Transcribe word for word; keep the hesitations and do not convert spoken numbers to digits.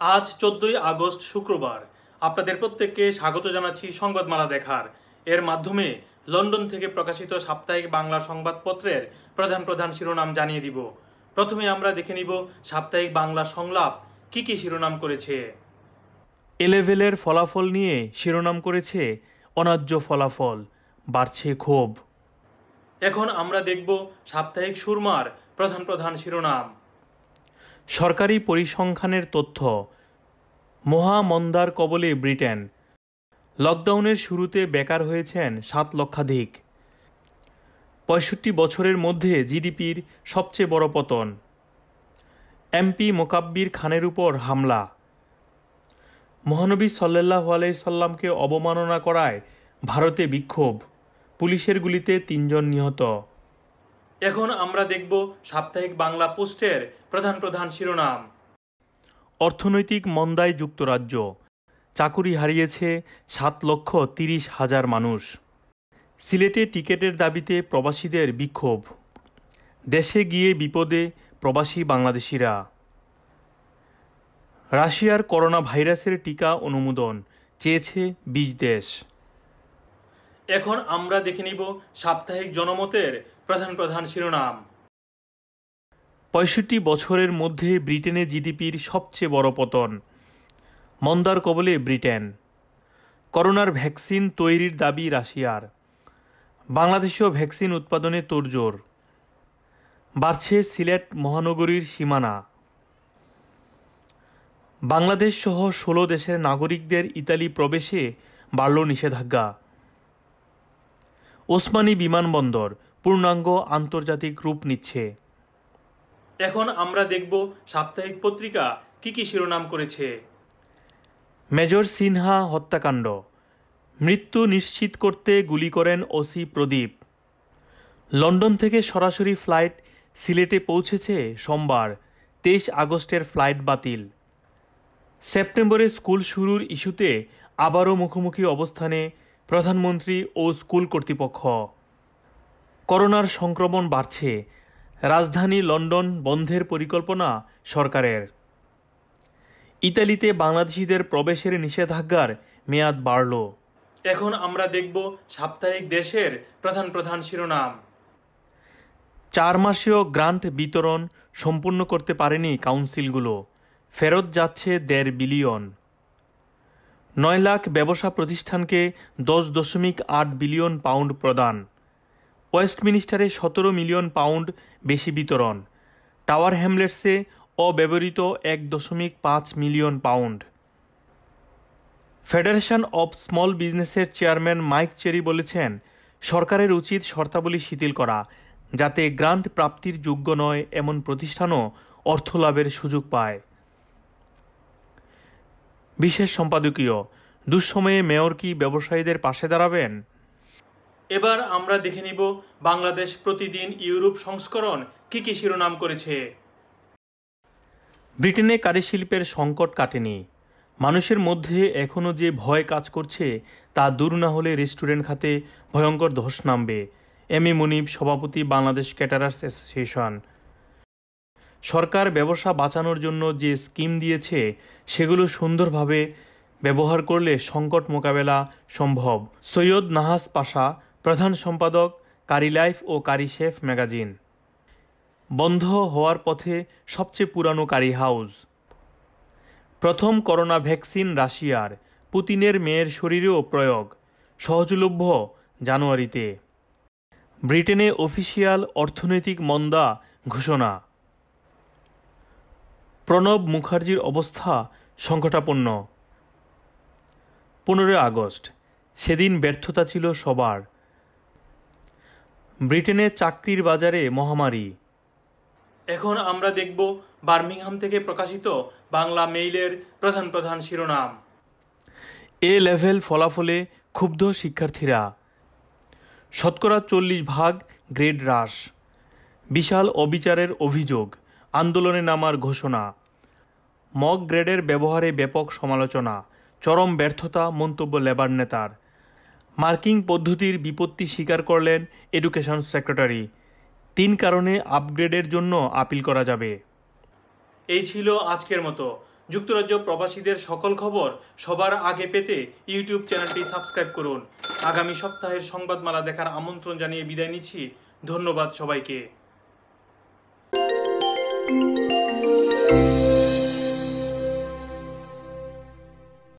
आज चौदह আগস্ট शुक्रवार आपनादेर प्रत्येकके स्वागत जानाচ্ছি সংবাদমালা দেখার এর মাধ্যমে লন্ডন থেকে প্রকাশিত সাপ্তাহিক বাংলা সংবাদপত্রের প্রধান প্রধান শিরোনাম জানিয়ে দিব। প্রথমে আমরা দেখে নিব সাপ্তাহিক বাংলা সংলাপ কি কি শিরোনাম করেছে। এ লেভেলের ফলাফল নিয়ে শিরোনাম করেছে অনার্য ফলাফল বাড়ছে ক্ষোভ। এখন আমরা দেখব সাপ্তাহিক সুরমার প্রধান প্রধান শিরোনাম। সরকারি পরিসংখ্যানের তথ্য মহা মন্দার কবলে ব্রিটেন, লকডাউনের শুরুতে বেকার হয়েছেন সাত লক্ষাধিক, পঁয়ষট্টি বছরের মধ্যে জিডিপির সবচেয়ে বড় পতন, এমপি মোকাব্বির খানের উপর হামলা, মহানবী সাল্লাল্লাহু আলাইহি সাল্লামকে অবমাননা করায় ভারতে বিক্ষোভ, পুলিশের গুলিতে তিনজন নিহত। এখন আমরা দেখব সাপ্তাহিক বাংলা পোস্টের প্রধান প্রধান শিরোনাম। অর্থনৈতিক মন্দায় যুক্তরাজ্য, চাকুরি হারিয়েছে সাত লক্ষ তিরিশ হাজার মানুষ, সিলেটে টিকেটের দাবিতে প্রবাসীদের বিক্ষোভ, দেশে গিয়ে বিপদে প্রবাসী বাংলাদেশিরা, রাশিয়ার করোনা ভাইরাসের টিকা অনুমোদন চেয়েছে বিশ দেশ। এখন আমরা দেখে নিব সাপ্তাহিক জনমতের প্রধান প্রধান শিরোনাম। পঁয়ষট্টি বছরের মধ্যে ব্রিটেনে জিডিপির সবচেয়ে বড় পতন, মন্দার কবলে ব্রিটেন, করোনার ভ্যাকসিন তৈরির দাবি রাশিয়ার, বাংলাদেশীয় ভ্যাকসিন উৎপাদনে তোড়জোড়, বাড়ছে সিলেট মহানগরীর সীমানা, বাংলাদেশ সহ ষোলো দেশের নাগরিকদের ইতালি প্রবেশে বাড়ল নিষেধাজ্ঞা, ওসমানী বিমানবন্দর পূর্ণাঙ্গ আন্তর্জাতিক রূপ নিচ্ছে। এখন আমরা দেখব সাপ্তাহিক পত্রিকা কি কি শিরোনাম করেছে। মেজর সিনহা হত্যাকাণ্ড, মৃত্যু নিশ্চিত করতে গুলি করেন ওসি প্রদীপ, লন্ডন থেকে সরাসরি ফ্লাইট সিলেটে পৌঁছেছে সোমবার, তেইশ আগস্টের ফ্লাইট বাতিল, সেপ্টেম্বরে স্কুল শুরুর ইস্যুতে আবারও মুখোমুখি অবস্থানে প্রধানমন্ত্রী ও স্কুল কর্তৃপক্ষ, করোনার সংক্রমণ বাড়ছে, রাজধানী লন্ডন বন্ধের পরিকল্পনা সরকারের, ইতালিতে বাংলাদেশিদের প্রবেশের নিষেধাজ্ঞার মেয়াদ বাড়ল। এখন আমরা দেখব সাপ্তাহিক দেশের প্রধান প্রধান শিরোনাম। চার মাসেও গ্রান্ট বিতরণ সম্পূর্ণ করতে পারেনি কাউন্সিলগুলো, ফেরত যাচ্ছে দেড় বিলিয়ন, নয় লাখ ব্যবসা প্রতিষ্ঠানকে দশ দশমিক আট বিলিয়ন পাউন্ড প্রদান, ওয়েস্টমিনিস্টারে সতেরো মিলিয়ন পাউন্ড বেশি বিতরণ, টাওয়ার হ্যামলেটসে অব্যবহৃত এক দশমিক পাঁচ million pound. Federation of small বিজনেসের চেয়ারম্যান মাইক চেরি বলেছেন সরকারের উচিত শর্তাবলী শিথিল করা, যাতে গ্রান্ট প্রাপ্তির যোগ্য নয় এমন প্রতিষ্ঠানও অর্থ লাভের সুযোগ পায়। বিশেষ সম্পাদকীয়, দুঃসময়ে মেয়র কি ব্যবসায়ীদের পাশে দাঁড়াবেন। এবার আমরা দেখে নিব বাংলাদেশ প্রতিদিন ইউরোপ সংস্করণ কি কি শিরোনাম করেছে। ব্রিটেনে কারিশিল্পের সংকট কাটেনি, মানুষের মধ্যে এখনও যে ভয় কাজ করছে তা দূর না হলে রেস্টুরেন্ট খাতে ভয়ঙ্কর ধস নামবে, এম এ মুনিব, সভাপতি, বাংলাদেশ ক্যাটারার্স অ্যাসোসিয়েশন। সরকার ব্যবসা বাঁচানোর জন্য যে স্কিম দিয়েছে সেগুলো সুন্দরভাবে ব্যবহার করলে সংকট মোকাবেলা সম্ভব, সৈয়দ নাহাস পাশা, প্রধান সম্পাদক, কারি লাইফ ও কারি শেফ ম্যাগাজিন। বন্ধ হওয়ার পথে সবচেয়ে পুরানো কারি হাউস, প্রথম করোনা ভ্যাকসিন রাশিয়ার, পুতিনের মেয়ের শরীরেও প্রয়োগ, সহজলভ্য জানুয়ারিতে, ব্রিটেনে অফিসিয়াল অর্থনৈতিক মন্দা ঘোষণা, প্রণব মুখার্জির অবস্থা সংকটাপন্ন, পনেরোই আগস্ট সেদিন ব্যর্থতা ছিল সবার, ব্রিটেনে চাকরির বাজারে মহামারী। এখন আমরা দেখব বার্মিংহাম থেকে প্রকাশিত বাংলা মেইলের প্রধান প্রধান শিরোনাম। এ লেভেল ফলাফলে ক্ষুব্ধ শিক্ষার্থীরা, শতকরা চল্লিশ ভাগ গ্রেড হ্রাস, বিশাল অবিচারের অভিযোগ, আন্দোলনে নামার ঘোষণা, মক গ্রেডের ব্যবহারে ব্যাপক সমালোচনা, চরম ব্যর্থতা মন্তব্য লেবার নেতার, মার্কিং পদ্ধতির বিপত্তি স্বীকার করলেন এডুকেশন সেক্রেটারি, तीन कारणे आपग्रेडेर जोन्नो आपिल करा जाबे। एई छिलो आजकेर मतो যুক্তরাজ্য প্রবাসীদের সকল খবর সবার আগে পেতে ইউটিউব চ্যানেলটি সাবস্ক্রাইব করুন। আগামী সপ্তাহের সংবাদমালা দেখার আমন্ত্রণ জানিয়ে বিদায় নিচ্ছি। ধন্যবাদ সবাইকে।